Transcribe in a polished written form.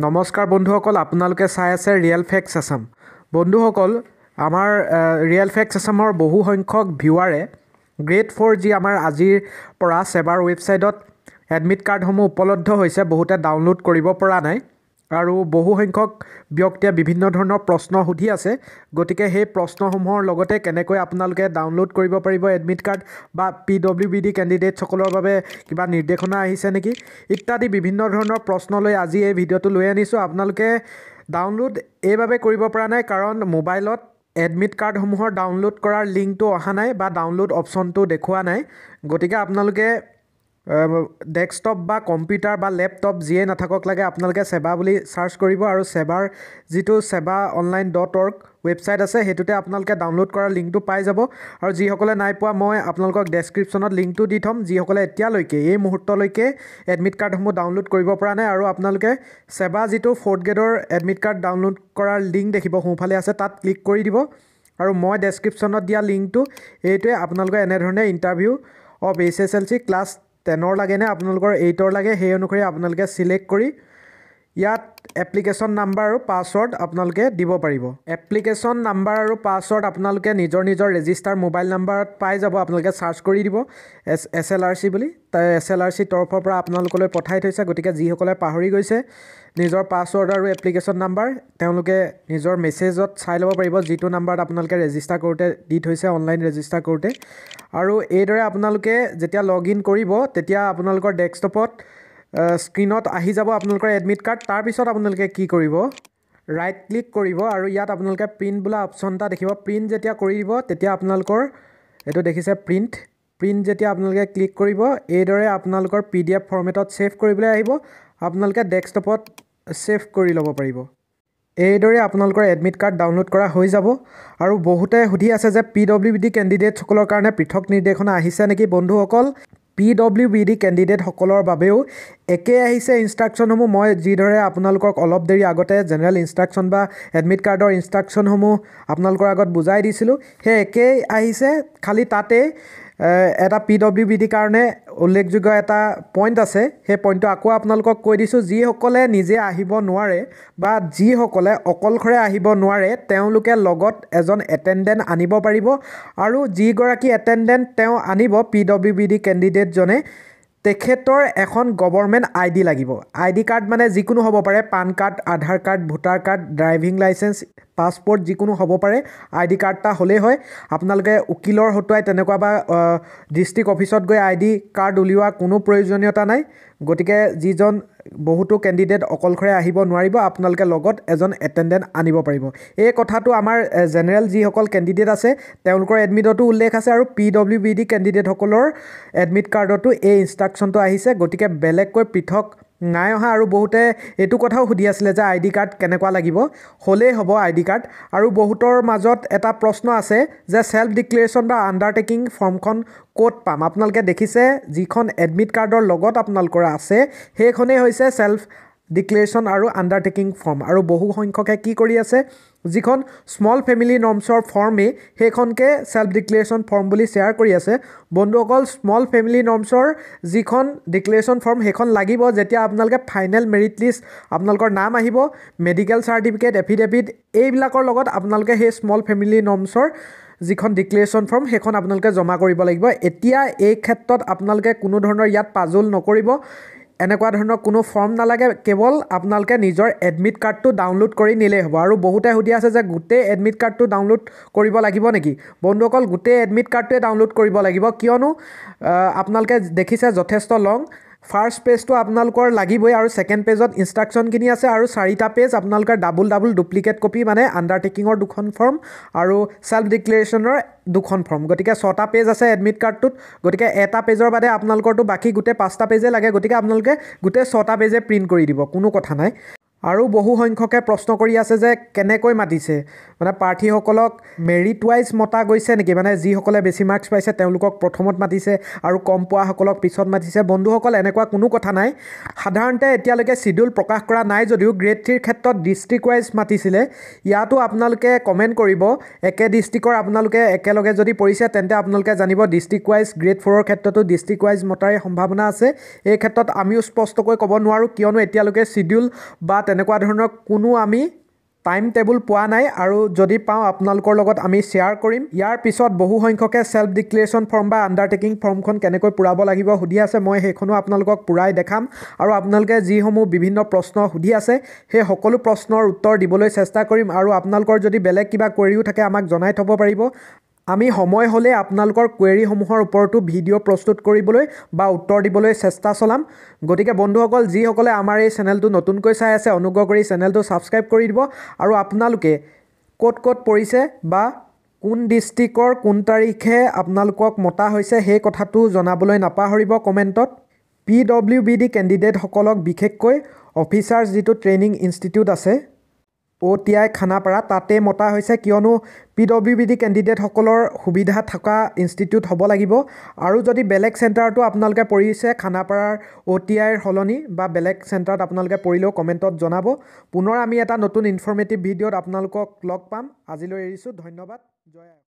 नमस्कार बंधुসকল, আপোনালোকে চাই আছে ৰিয়েল ফেক্টছ আসাম। বন্ধুসকল, আমাৰ ৰিয়েল ফেক্টছ আসামৰ বহু সংখ্যক ভিউৱাৰে গ্ৰেড 4 যি আমাৰ আজিৰ পৰা সেবাৰ ৱেবছাইটত এডমিট কাৰ্ডসমূহ উপলব্ধ হৈছে, বহুতে ডাউনলোড কৰিব পৰা নাই আৰু বহু সংখ্যক ব্যক্তিয়ে বিভিন্ন ধৰণৰ প্ৰশ্ন সুধি আছে। গতিকে সেই প্ৰশ্নসমূহৰ লগতে কেনেকৈ আপোনালোকে ডাউনলোড কৰিব পাৰিব এডমিট কাৰ্ড বা PWBD কেণ্ডিডেট সকলৰ বাবে কিবা নিৰ্দেশনা আহিছে নেকি ইত্যাদি বিভিন্ন ধৰণৰ প্ৰশ্ন লৈ আজি এই ভিডিঅ'টো লৈ আনিছোঁ। আপোনালোকে ডাউনলোড এইভাবে কৰিব পৰা নাই কাৰণ মোবাইলত এডমিট কাৰ্ডসমূহৰ ডাউনলোড কৰাৰ লিংকটো অহা নাই বা ডাউনলোড অপশ্যনটো দেখুৱা নাই। গতিকে আপোনালোকে ডেস্কটপ বা কম্পিউটাৰ বা ল্যাপটপ যিয়ে নাথাকক লাগে আপোনালোকে সেবা বুলি সাৰ্চ কৰিব আৰু সেবাৰ যিটো sebaonline.org ওয়েবসাইট আছে হেতুতে আপোনালোকে ডাউনলোড কৰাৰ লিংকটো পাই যাব। আৰু যিসকলে নাই পোৱা মই আপোনালোকক ডেসক্ৰিপচনত লিংকটো দি থম। যিসকলে এতিয়ালৈকে এই মুহূৰ্তলৈকে এডমিট কাৰ্ডসমূহ ডাউনলোড কৰিব পৰা নাই আৰু আপোনালোকে সেবা যিটো 4th গ্ৰেডৰ এডমিট কাৰ্ড ডাউনলোড কৰাৰ লিংক দেখিব সোঁফালে আছে, তাত ক্লিক কৰি দিব আৰু মই ডেসক্ৰিপচনত দিয়া লিংকটো এইটোৱে আপোনালোকে এনেধৰণে ইন্টাৰভিউ অফ HSLC ক্লাস 10 लगे ने आपनलोगर 8 लगे हे अनुसारी आपनलोगे सिलेक्ट करी यात एप्लिकेशन नम्बर और पासवर्ड आपनलोगे दिबो पारिबो। एप्लिकेशन नम्बर और पासवर्ड आपनलोगे निजर निजर रेजिस्टार मोबाइल नम्बर पाइ जाबो। आपनलोगे सर्च करी दिबो SLRC बुली। SLRC तरफर पर आपनलोगले पठाइ थैसे। गतिके जिहकले पाहरि गइसे निजर पासवर्ड और एप्लिकेशन नम्बर तेनलोगे निजर मेसेजत चाइ लबो पारिबो जितु नम्बर आपनलोगे रेजिस्टार करते दि थैसे ऑनलाइन रेजिस्टार करते। আৰু এইদৰে আপোনালোকে যেতিয়া লগ ইন কৰিব তেতিয়া আপোনালোকৰ ডেস্কটপত স্ক্ৰিনত আহি যাব আপোনালোকৰ এডমিট কাৰ্ড। তাৰ পিছত আপোনালোকে কি কৰিব, ৰাইট ক্লিক কৰিব আৰু ইয়াত আপোনালোকে প্ৰিন্ট বোলা অপচন এটা দেখিব। প্ৰিন্ট যেতিয়া কৰিব তেতিয়া আপোনালোকৰ এটো দেখিছে প্ৰিন্ট যেতিয়া আপোনালোকে ক্লিক কৰিব এইদৰে আপোনালোকৰ PDF ফৰমেটত সেভ কৰিবলৈ আহিব। আপোনালোকে ডেস্কটপত সেভ কৰি ল'ব পাৰিব। এইদৰে আপোনালোকৰ এডমিট কাৰ্ড ডাউনলোড কৰা হৈ যাব। আৰু বহুতে সুধি আছে যে PWBD কেণ্ডিডেট সকলৰ কাৰণে পৃথক নিৰ্দেশনা আহিছে নেকি। বন্ধুসকল, PWBD কেণ্ডিডেট সকলৰ বাবেও একে আহিছে ইনষ্ট্ৰাকচনসমূহ। মই যিদৰে আপোনালোকক অলপ দেৰি আগতে জেনেৰেল ইনষ্ট্ৰাকচন বা এডমিট কাৰ্ডৰ ইনষ্ট্ৰাকচনসমূহ আপোনালোকৰ আগত বুজাই দিছিলোঁ, সেই একেই আহিছে। খালি তাতে এটা PWBD কাৰণে উল্লেখযোগ্য এটা পইণ্ট আছে, সেই পইণ্টটো আকৌ আপোনালোকক কৈ দিছোঁ। যিসকলে নিজে আহিব নোৱাৰে বা যিসকলে অকলশৰে আহিব নোৱাৰে তেওঁলোকে লগত এজন এটেণ্ডেণ্ট আনিব পাৰিব আৰু যিগৰাকী এটেণ্ডেণ্ট তেওঁ আনিব PWBD কেণ্ডিডেটজনে তেখেতৰ এখন গভৰ্ণমেণ্ট ID লাগিব। ID কাৰ্ড মানে যিকোনো হ'ব পাৰে, PAN card, Aadhaar card, voter card, driving licence, passport যিকোনো হ'ব পাৰে। ID কাৰ্ড এটা হ'লেই হয়। আপোনালোকে উকিলৰ হতুৱাই তেনেকুৱা বা ডিষ্ট্ৰিক্ট অফিচত গৈ ID কাৰ্ড উলিওৱা কোনো প্ৰয়োজনীয়তা নাই। গতিকে যিজন বহুতো কেণ্ডিডেট অকলশৰে আহিব নোৱাৰিব আপোনালোকে লগত এজন এটেণ্ডেণ্ট আনিব পাৰিব। এই কথাটো আমাৰ জেনেৰেল যিসকল কেণ্ডিডেট আছে তেওঁলোকৰ এডমিটতো উল্লেখ আছে আৰু PWBD কেণ্ডিডেটসকলৰ এডমিট কাৰ্ডতো এই ইনষ্ট্ৰাকচনটো আহিছে। গতিকে বেলেগকৈ পৃথক নাই অহা। আৰু বহুতে এইটো কথাও সুধি আছিলে যে ID কাৰ্ড কেনেকুৱা লাগিব, হ'লেই হ'ব ID কাৰ্ড। আৰু বহুতৰ মাজত এটা প্ৰশ্ন আছে যে সেল্ফ ডিক্লেৰেশ্যন বা আণ্ডাৰটেকিং ফৰ্মখন ক'ত পাম। আপোনালোকে দেখিছে যিখন এডমিট কাৰ্ডৰ লগত আপোনালোকৰ আছে সেইখনেই হৈছে সেল্ফ ডিক্লেৰেশ্যন আৰু আণ্ডাৰটেকিং ফৰ্ম। আৰু বহু সংখ্যকে কি কৰি আছে যিখন স্মল ফেমিলি নৰ্মছৰ ফৰ্মে সেইখনকে সেল্ফ ডিক্লেৰেশ্যন ফৰ্ম বুলি শ্বেয়াৰ কৰি আছে। বন্ধুসকল, স্মল ফেমিলি নৰ্মছৰ যিখন ডিক্লেৰেশ্যন ফৰ্ম সেইখন লাগিব যেতিয়া আপোনালোকে ফাইনেল মেৰিট লিষ্ট আপোনালোকৰ নাম আহিব। মেডিকেল চাৰ্টিফিকেট, এফিডেভিট এইবিলাকৰ লগত আপোনালোকে সেই স্মল ফেমিলি নৰ্মছৰ যিখন ডিক্লেৰেশ্যন ফৰ্ম সেইখন আপোনালোকে জমা কৰিব লাগিব। এতিয়া এই ক্ষেত্ৰত আপোনালোকে কোনো ধৰণৰ ইয়াত পাজল নকৰিব, এনেকুৱা ধৰণৰ কোনো ফৰ্ম নালাগে। কেৱল আপোনালোকে নিজৰ এডমিট কাৰ্ডটো ডাউনলোড কৰি নিলেই হ'ব। আৰু বহুতে সুধি আছে যে গোটেই এডমিট কাৰ্ডটো ডাউনলোড কৰিব লাগিব নেকি। বন্ধুসকল, গোটেই এডমিট কাৰ্ডটোৱে ডাউনলোড কৰিব লাগিব কিয়নো আপোনালোকে দেখিছে যথেষ্ট লং। ফাৰ্স্ট পেজটো আপোনালোকৰ লাগিবই আৰু সেকেন্ড পেজত ইনষ্ট্ৰাকচনখিনি আছে আৰু 4টা পেজ আপোনালোকৰ ডাবল ডাবল ডুপ্লিকেট কপি মানে আণ্ডাৰটেকিঙৰ 2খন ফৰ্ম আৰু সেল্ফ ডিক্লেৰেশ্যনৰ 2খন ফৰ্ম। গতিকে 6টা পেজ আছে এডমিট কাৰ্ডটোত। গতিকে এটা পেজৰ বাদে আপোনালোকৰটো বাকি গোটেই 5টা পেজে লাগে। গতিকে আপোনালোকে গোটেই 6টা পেজে প্ৰিণ্ট কৰি দিব, কোনো কথা নাই। আৰু বহু সংখ্যকে প্ৰশ্ন কৰি আছে যে কেনেকৈ মাতিছে, মানে প্ৰাৰ্থীসকলক মেৰিট ৱাইজ মতা গৈছে নেকি, মানে যিসকলে বেছি মাৰ্কছ পাইছে তেওঁলোকক প্ৰথমত মাতিছে আৰু কম পোৱাসকলক পিছত মাতিছে। বন্ধুসকল, এনেকুৱা কোনো কথা নাই। সাধাৰণতে এতিয়ালৈকে শিডিউল প্ৰকাশ কৰা নাই যদিও গ্ৰেড 3ৰ ক্ষেত্ৰত ডিষ্ট্ৰিক্ট ৱাইজ মাতিছিলে। ইয়াতো আপোনালোকে কমেণ্ট কৰিব, একে ডিষ্ট্ৰিক্টৰ আপোনালোকে একেলগে যদি পৰিছে তেন্তে আপোনালোকে জানিব ডিষ্ট্ৰিক্ট ৱাইজ। গ্ৰেড 4ৰ ক্ষেত্ৰতো ডিষ্ট্ৰিক্ট ৱাইজ মতাৰ সম্ভাৱনা আছে। এই ক্ষেত্ৰত আমিও স্পষ্টকৈ ক'ব নোৱাৰোঁ কিয়নো এতিয়ালৈকে শিডিউল বা तेनेकुआ धৰণৰ কোনো আমি टाइम टेबल पा ना और जदि पाँव अपने शेयर करीम। यार पिछत बहु संख्यक सेल्फ डिक्लेरेशन फर्म बा अंडारटेकिंग फर्म के पूराब लगे सूधी आसे मैं सैखनो आपलोक पूराई देखाम और आपलोक जिसमूह विभिन्न प्रश्न सूधी आसे हे सकलो प्रश्नर उत्तर दिबले चेष्टा करीम और आपलोकर जदि बेलेग किबा क्वेरीओ थाके आमाक जनाय थब पारिब। आमी समय होले आपनालोकर क्वेरी समूहर उपरतो भिडिओ प्रस्तुत करिबोलै बा उत्तर दिबोलै चेष्टा चलाम। गतिके बन्धुসকল जिসকলে आमार एई चेनेलटो नतुनकै चाइ आछे अनुग्रह करि चेनेलटो सबस्क्राइब करि दिब आरु आपनालोके कोट कोट परिसे बा कोन डिस्ट्रिक्टर कोन तारिखे आपनालोকক मता होइसे हे कथाटो जनाबोलै नापाहरिब कमेन्टत। PWBD केन्डिडेटসকলক बिखेखकै अफिसार्स जितो ट्रेनिंग इन्स्टिट्यूट आछे OTI खानापारा ताते मता होइसे कियनो PWBD केन्डिडेट हकलर सुविधा थका इन्स्टिट्यूट हब लागिब और जदि बेलेग सेन्टारतो आपनालोके परिसे खानापारार OTIर हलनी बा बेलेग सेन्टारत आपनालोके परिलेओ कमेन्टत जनाब। पुनर आमी एटा नतुन इनफर्मेटिव भिडिओत आपनालोকক लग पाम। आजिलै एरिसो, धन्यवाद, जय।